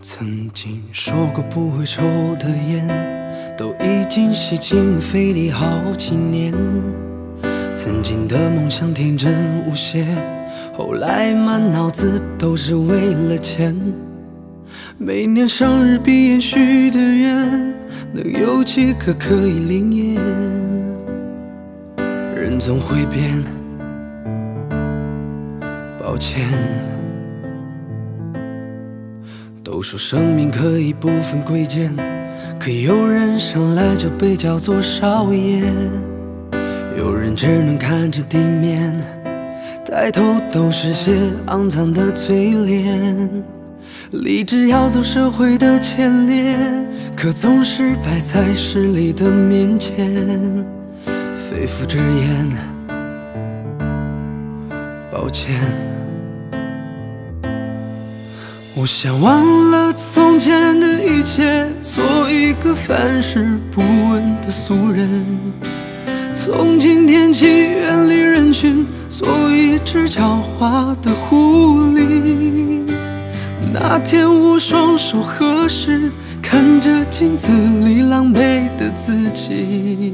曾经说过不会抽的烟，都已经吸进肺里好几年。曾经的梦想天真无邪，后来满脑子都是为了钱。每年生日闭眼许的愿，能有几个可以灵验？人总会变，抱歉。 都说生命可以不分贵贱，可有人生来就被叫做少爷，有人只能看着地面，抬头都是些肮脏的嘴脸。立志要走社会的前列，可总是摆在势力的面前。肺腑之言，抱歉。 我想忘了从前的一切，做一个凡事不问的俗人。从今天起，远离人群，做一只狡猾的狐狸。那天我双手合十，看着镜子里狼狈的自己，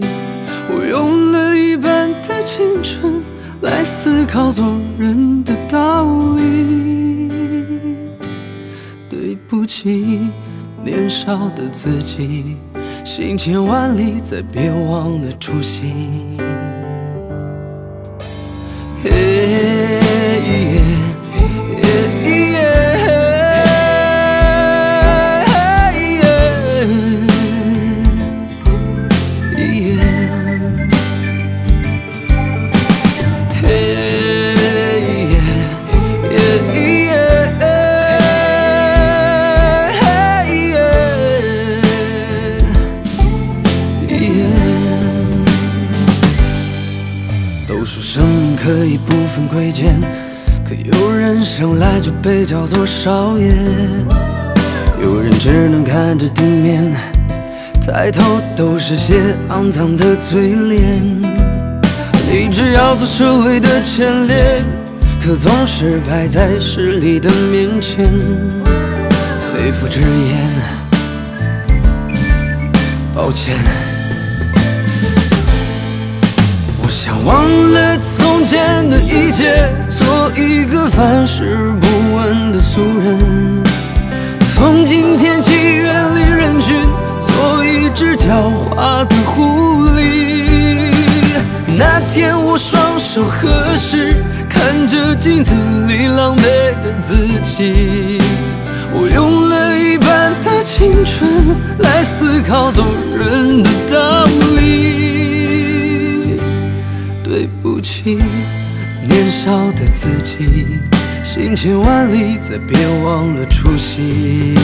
我用了一半的青春来思考做人的道理。 对不起，年少的自己，行千万里，再别忘了初心。可以不分贵贱，可有人生来就被叫做少爷，有人只能看着地面，抬头都是些肮脏的嘴脸。立志要做社会的前列，可总是摆在势力的面前。肺腑之言，抱歉。 想忘了从前的一切，做一个凡事不问的俗人。从今天起，远离人群，做一只狡猾的狐狸。那天我双手合十，看着镜子里狼狈的自己，我用了一半的青春来思考做人的道理。 对不起，年少的自己，行千万里，再别忘了初心。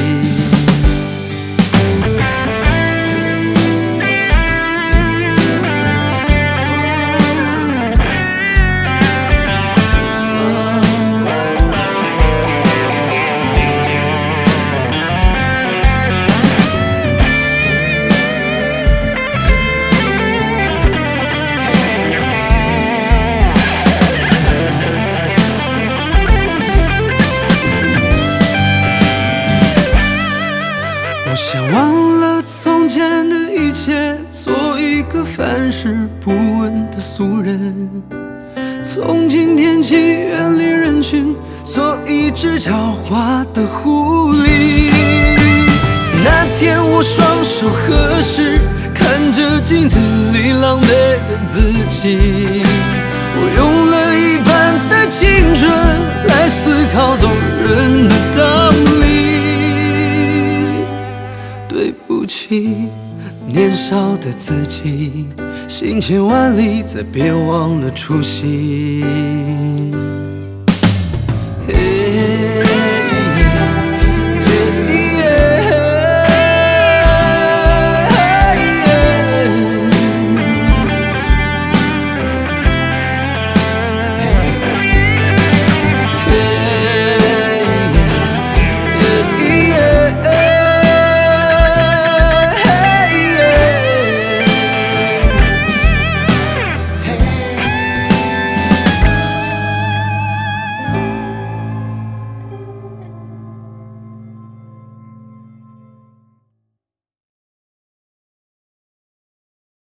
凡事不问的俗人，从今天起远离人群，做一只狡猾的狐狸。那天我双手合十，看着镜子里狼狈的自己，我用了一半的青春来思考做人的道理。对不起。 年少的自己，行千万里，再别忘了初心。